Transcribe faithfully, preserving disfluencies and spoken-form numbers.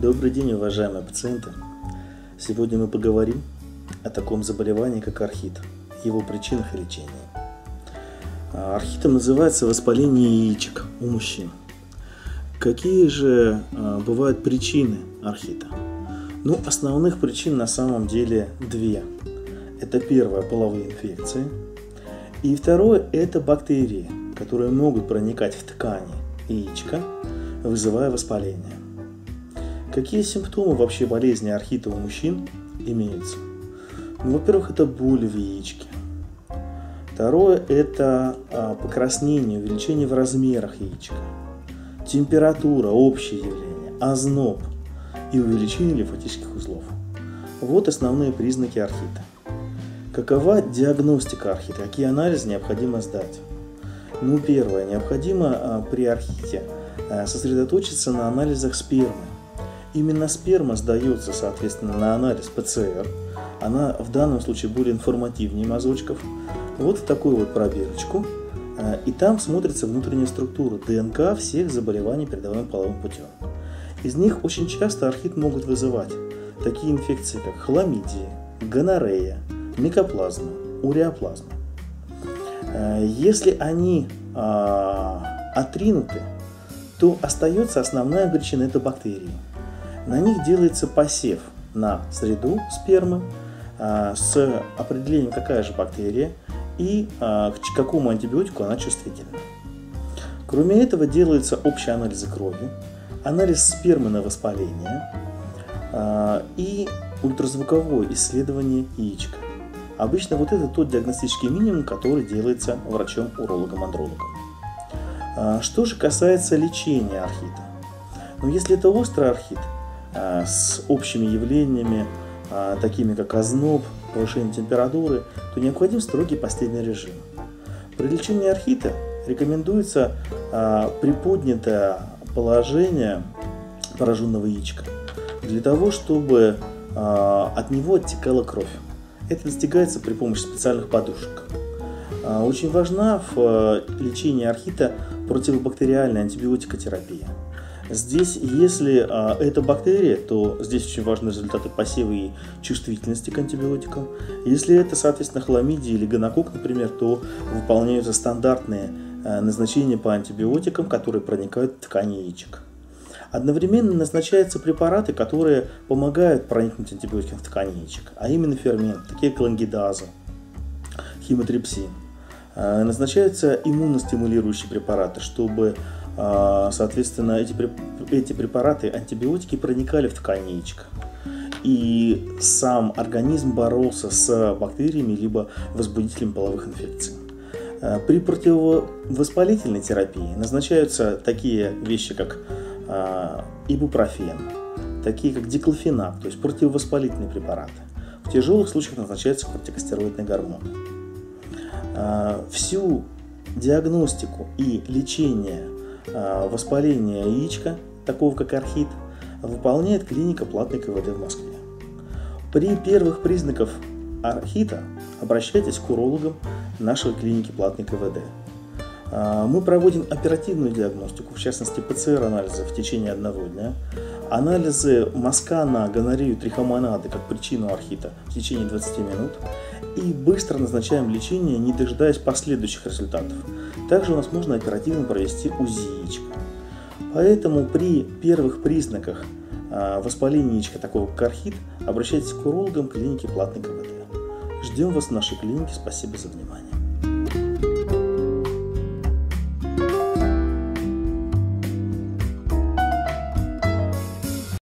Добрый день, уважаемые пациенты! Сегодня мы поговорим о таком заболевании, как орхит, его причинах и лечении. Орхитом называется воспаление яичек у мужчин. Какие же бывают причины орхита? Ну, основных причин на самом деле две. Это первое – половые инфекции. И второе – это бактерии, которые могут проникать в ткани яичка, вызывая воспаление. Какие симптомы вообще болезни орхита у мужчин имеются? Ну, во-первых, это боль в яичке. Второе – это покраснение, увеличение в размерах яичка. Температура, общее явление, озноб и увеличение лимфатических узлов. Вот основные признаки орхита. Какова диагностика орхита? Какие анализы необходимо сдать? Ну, первое. Необходимо при орхите сосредоточиться на анализах спермы. Именно сперма сдается, соответственно, на анализ П Ц Р. Она в данном случае более информативнее мазочков. Вот в такую вот пробирочку. И там смотрится внутренняя структура Д Н К всех заболеваний, передаваемых половым путем. Из них очень часто орхит могут вызывать такие инфекции, как хламидия, гонорея, микоплазма, уреоплазма. Если они отринуты, то остается основная причина – это бактерии. На них делается посев на среду спермы с определением, какая же бактерия и к какому антибиотику она чувствительна. Кроме этого, делаются общие анализы крови, анализ спермы на воспаление и ультразвуковое исследование яичка. Обычно вот это тот диагностический минимум, который делается врачом-урологом-андрологом. Что же касается лечения орхита? Ну, если это острый орхит с общими явлениями, такими как озноб, повышение температуры, то необходим строгий постельный режим. При лечении орхита рекомендуется приподнятое положение пораженного яичка для того, чтобы от него оттекала кровь. Это достигается при помощи специальных подушек. Очень важна в лечении орхита противобактериальная антибиотикотерапия. Здесь, если а, это бактерия, то здесь очень важны результаты посева и чувствительности к антибиотикам. Если это, соответственно, хламидия или гонокок, например, то выполняются стандартные а, назначения по антибиотикам, которые проникают в ткани яичек. Одновременно назначаются препараты, которые помогают проникнуть антибиотикам в ткани яичек, а именно ферменты, такие как лонгидаза, химотрипсин. А, назначаются иммуностимулирующие препараты, чтобы... Соответственно, эти, эти препараты, антибиотики проникали в ткань яичка. И сам организм боролся с бактериями, либо возбудителем половых инфекций. При противовоспалительной терапии назначаются такие вещи, как ибупрофен, такие как диклофенак, то есть противовоспалительные препараты. В тяжелых случаях назначаются кортикостероидные гормоны. Всю диагностику и лечение воспаление яичка, такого как орхит, выполняет клиника «Платный К В Д» в Москве. При первых признаках орхита обращайтесь к урологам нашей клиники «Платный К В Д». Мы проводим оперативную диагностику, в частности П Ц Р-анализы в течение одного дня, анализы мазка на гонорею трихомонады как причину орхита в течение двадцати минут и быстро назначаем лечение, не дожидаясь последующих результатов. Также у нас можно оперативно провести УЗИ яичка. Поэтому при первых признаках воспаления яичка, такого как орхит, обращайтесь к урологам клиники «Платный К В Д». Ждем вас в нашей клинике. Спасибо за внимание.